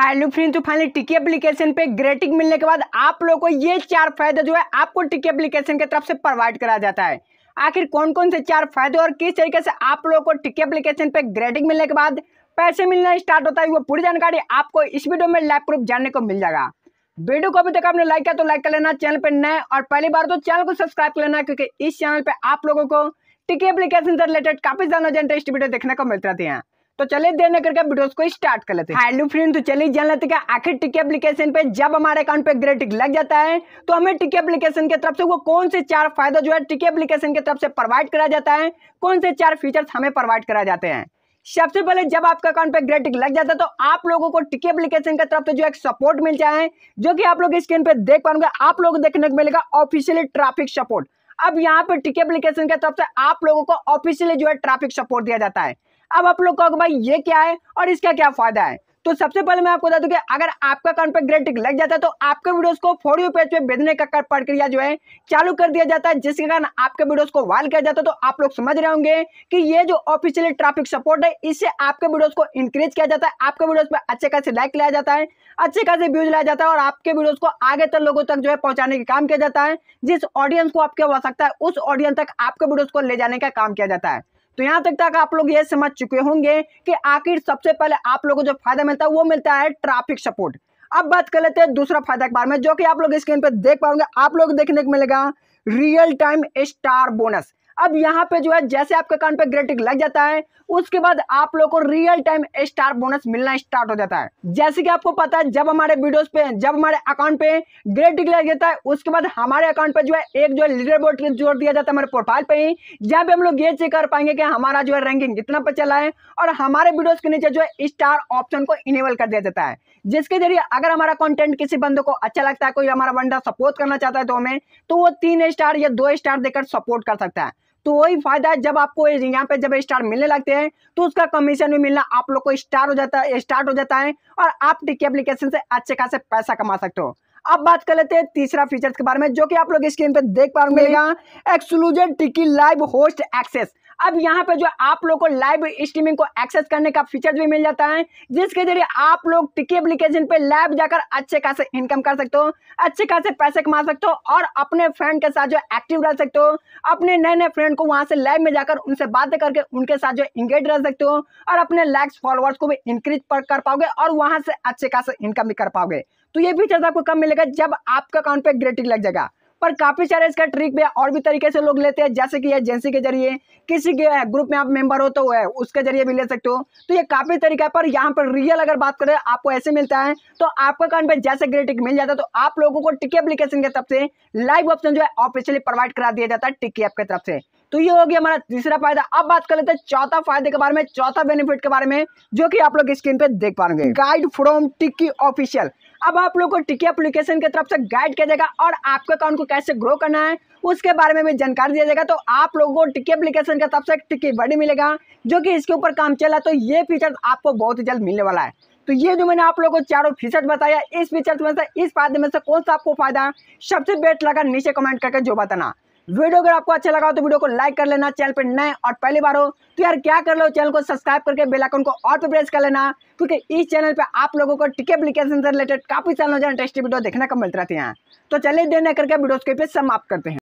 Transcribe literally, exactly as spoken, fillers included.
Hello friends, तो finally Tiki application पे grating मिलने के बाद आप लोगों को ये चार फायदे जो है आपको टिकी एप्लीकेशन की तरफ से प्रोवाइड करा जाता है। आखिर कौन कौन से चार फायदे और किस तरीके से आप लोगों को टिकी एप्लीकेशन पे ग्रेटिंग मिलने के बाद पैसे मिलना स्टार्ट होता है, वो पूरी जानकारी आपको इस वीडियो में लाइव प्रूफ जानने को मिल जाएगा। वीडियो को अभी तक आपने लाइक किया तो लाइक कर लेना, चैनल पर नए और पहली बार तो चैनल को सब्सक्राइब कर लेना, क्योंकि इस चैनल पर आप लोगों को टिकी एप्लीकेशन से रिलेटेड काफी ज्यादा इंटरेस्टिंग वीडियो देखने को मिलते रहते हैं। तो चलिए देर न करके वीडियोस को स्टार्ट कर लेते हैं। हेलो फ्रेंड, तो चलिए जान लेते हैं कि आखिर टिकी एप्लीकेशन पे जब हमारे अकाउंट पे ग्रेटिंग लग जाता है तो हमें टिकी एप्लीकेशन की तरफ से वो कौन से चार फायदा जो है टिकी एप्लीकेशन की तरफ से प्रोवाइड करा जाता है, कौन से चार फीचर्स हमें प्रोवाइड करा जाते हैं। सबसे पहले जब आपका अकाउंट पे ग्रेटिंग लग जाता है तो आप लोगों को टिकी एप्लीकेशन की तरफ से जो एक सपोर्ट मिलता है, जो कि आप लोग स्क्रीन पे देख पाओगे, आप लोग देखने को मिलेगा ऑफिशियली ट्रैफिक सपोर्ट। अब यहाँ पे टिकी एप्लीकेशन की तरफ से आप लोगों को ऑफिशियली जो है ट्रैफिक सपोर्ट दिया जाता है। अब आप लोग कहोगे भाई ये क्या है और इसका क्या फायदा है। तो सबसे पहले मैं आपको बता दूं कि अगर आपका अकाउंट पे ग्रेटिंग लग जाता है तो आपके वीडियोस को फॉर यू पेज पे भेजने का प्रक्रिया जो है चालू कर दिया जाता है, जिसके कारण आपके वीडियोस को वायरल किया जाता है। तो आप लोग समझ रहे होंगे कि ये जो ऑफिशियली ट्रैफिक सपोर्ट है, इससे आपके वीडियोस को इंक्रीज किया जाता है, आपके वीडियोस पे अच्छे खासे लाइक लाया जाता है, अच्छे खासे व्यूज लाया जाता है और आपके वीडियोस को आगे तक लोगों तक जो है पहुंचाने का काम किया जाता है। जिस ऑडियंस को आपकी आवश्यकता है उस ऑडियंस तक आपके वीडियोस को ले जाने का काम किया जाता है। तो यहाँ तक तक आप लोग ये समझ चुके होंगे कि आखिर सबसे पहले आप लोगों को जो फायदा मिलता है वो मिलता है ट्रैफिक सपोर्ट। अब बात कर लेते हैं दूसरा फायदा के बारे में, जो कि आप लोग स्क्रीन पर देख पाओगे, आप लोग देखने को मिलेगा रियल टाइम स्टार बोनस। अब यहाँ पे जो है जैसे आपके अकाउंट पे ग्रेटिंग लग जाता है उसके बाद आप लोग को रियल टाइम स्टार बोनस मिलना स्टार्ट हो जाता है। जैसे कि आपको पता है जब हमारे वीडियोस पे जब हमारे अकाउंट पे ग्रेटिंग लग जाता है उसके बाद हमारे अकाउंट पे जो है एक जो है लीडर बोर्ड जोड़ दिया जाता है हमारे प्रोफाइल पे ही, जहाँ पे हम लोग ये चेक कर पाएंगे कि हमारा जो है रैंकिंग कितना पे चला है और हमारे वीडियोज के नीचे जो है स्टार ऑप्शन को इनेबल कर दिया जाता है, जिसके जरिए अगर हमारा कॉन्टेंट किसी बंदे को अच्छा लगता है, कोई हमारा बंदा सपोर्ट करना चाहता है तो हमें तो वो तीन स्टार या दो स्टार देकर सपोर्ट कर सकता है। तो वही फायदा है जब आपको यहाँ पे जब स्टार मिलने लगते हैं तो उसका कमीशन भी मिलना आप लोग को स्टार हो जाता है स्टार्ट हो जाता है और आप टिकी एप्लीकेशन से अच्छे खासे पैसा कमा सकते हो। अब बात कर लेते हैं तीसरा फीचर्स के बारे में, जो कि आप लोग स्क्रीन पे देख पाओगे एक्सक्लूसिव टिकी लाइव होस्ट एक्सेस। अब यहाँ पे जो आप लोग को लाइव स्ट्रीमिंग को एक्सेस करने का फीचर भी मिल जाता है, जिसके जरिए आप लोग टिकी एप्लीकेशन पे लाइव जाकर अच्छे खासे इनकम कर सकते हो, अच्छे खासे पैसे कमा सकते हो और अपने फ्रेंड के साथ जो एक्टिव रह सकते हो, अपने नए नए फ्रेंड को वहाँ से लाइव में जाकर उनसे बातें करके उनके साथ जो इंगेज रह सकते हो और अपने लाइक्स फॉलोअर्स को भी इंक्रीज कर पाओगे और वहाँ से अच्छे खासे इनकम भी कर पाओगे। तो ये फीचर आपको कम मिलेगा जब आपका अकाउंट पे ग्रेटिंग लग जाएगा, पर काफी सारे इसका ट्रिक भी और भी तरीके से लोग लेते हैं, जैसे कि एजेंसी के जरिए, किसी के ग्रुप में आप मेंबर हो तो उसके जरिए भी ले सकते हो। तो ये काफी तरीका है, पर यहाँ पर रियल अगर बात करें आपको ऐसे मिलता है। तो आपका अकाउंट पे जैसे ग्रेटिंग मिल जाता है तो आप लोगों को टिकी एप्लीकेशन की तरफ से लाइव ऑप्शन जो है ऑफिशियली प्रोवाइड करा दिया जाता है टिकी ऐप की तरफ से। तो ये हो गया हमारा तीसरा फायदा। अब बात कर लेते हैं चौथा फायदे के बारे में, चौथा बेनिफिट के बारे में, जो कि आप लोग स्क्रीन पे देख पाएंगे गाइड फ्रॉम टिकी ऑफिशियल। अब आप लोग को टिकी एप्लीकेशन की तरफ से गाइड किया जाएगा और आपके अकाउंट को कैसे ग्रो करना है उसके बारे में भी जानकारी दिया जाएगा। तो आप लोगों को टिकी एप्लीकेशन की तरफ से टिकी बडी मिलेगा, जो कि इसके ऊपर काम चल रहा है, तो ये फीचर आपको बहुत ही जल्द मिलने वाला है। तो ये जो मैंने आप लोगों को चारों फीचर बताया, इस फीचर में से इस फायदे में से कौन सा आपको फायदा सबसे बेस्ट लगा नीचे कमेंट करके जो बताना। वीडियो अगर आपको अच्छा लगा हो तो वीडियो को लाइक कर लेना, चैनल पर नए और पहली बार हो तो यार क्या कर लो, चैनल को सब्सक्राइब करके बेल आइकन को और पे प्रेस कर लेना, क्योंकि इस चैनल पे आप लोगों को टिकी एप्लीकेशन से रिलेटेड काफी सारे इंटरेस्टिंग वीडियो देखने को मिलते रहते हैं। तो चलिए देर न करके वीडियोस के पे समाप्त करते हैं।